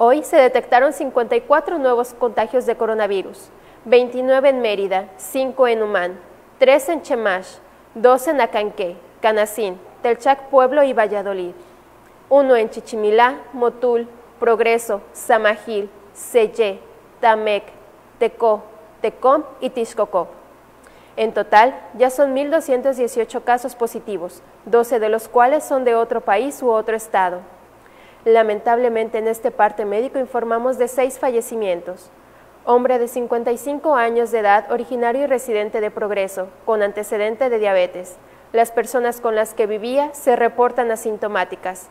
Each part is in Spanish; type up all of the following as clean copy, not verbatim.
Hoy se detectaron 54 nuevos contagios de coronavirus, 29 en Mérida, 5 en Umán, 3 en Chemash, 2 en Acanqué, Canacín, Telchac Pueblo y Valladolid, 1 en Chichimilá, Motul, Progreso, Samajil, Seyé, Tamec, Tecó, Tecom y Tiscocó. En total, ya son 1.218 casos positivos, 12 de los cuales son de otro país u otro estado. Lamentablemente, en este parte médico informamos de 6 fallecimientos. Hombre de 55 años de edad, originario y residente de Progreso, con antecedente de diabetes. Las personas con las que vivía se reportan asintomáticas.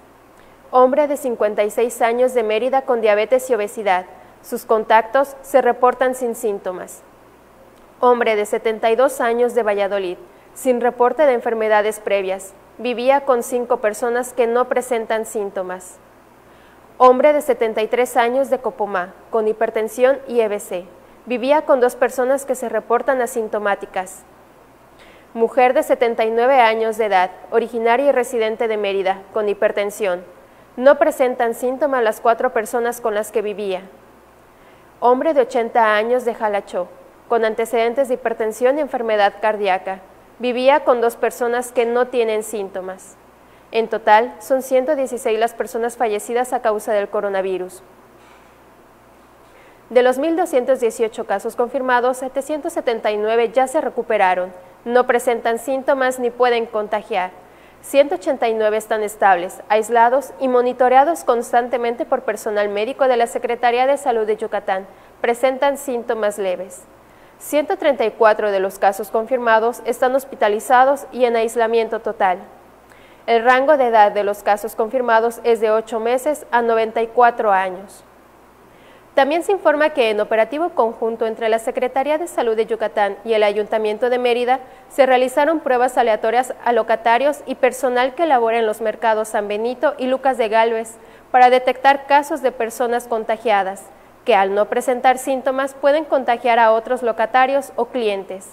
Hombre de 56 años de Mérida con diabetes y obesidad. Sus contactos se reportan sin síntomas. Hombre de 72 años de Valladolid, sin reporte de enfermedades previas. Vivía con 5 personas que no presentan síntomas. Hombre de 73 años de Copomá, con hipertensión y EBC. Vivía con 2 personas que se reportan asintomáticas. Mujer de 79 años de edad, originaria y residente de Mérida, con hipertensión. No presentan síntomas las 4 personas con las que vivía. Hombre de 80 años de Jalachó, con antecedentes de hipertensión y enfermedad cardíaca. Vivía con 2 personas que no tienen síntomas. En total, son 116 las personas fallecidas a causa del coronavirus. De los 1.218 casos confirmados, 779 ya se recuperaron, no presentan síntomas ni pueden contagiar. 189 están estables, aislados y monitoreados constantemente por personal médico de la Secretaría de Salud de Yucatán, presentan síntomas leves. 134 de los casos confirmados están hospitalizados y en aislamiento total. El rango de edad de los casos confirmados es de 8 meses a 94 años. También se informa que en operativo conjunto entre la Secretaría de Salud de Yucatán y el Ayuntamiento de Mérida, se realizaron pruebas aleatorias a locatarios y personal que labora en los mercados San Benito y Lucas de Gálvez para detectar casos de personas contagiadas, que al no presentar síntomas pueden contagiar a otros locatarios o clientes.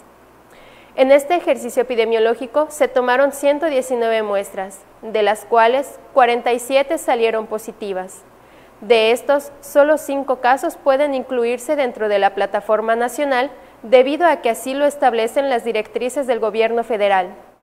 En este ejercicio epidemiológico se tomaron 119 muestras, de las cuales 47 salieron positivas. De estos, solo 5 casos pueden incluirse dentro de la Plataforma Nacional debido a que así lo establecen las directrices del Gobierno Federal.